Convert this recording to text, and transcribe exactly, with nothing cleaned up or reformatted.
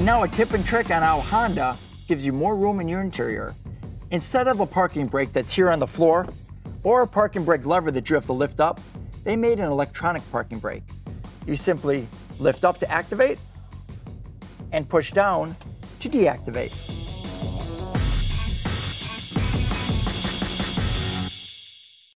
And now a tip and trick on how Honda gives you more room in your interior. Instead of a parking brake that's here on the floor, or a parking brake lever that you have to lift up, they made an electronic parking brake. You simply lift up to activate and push down to deactivate.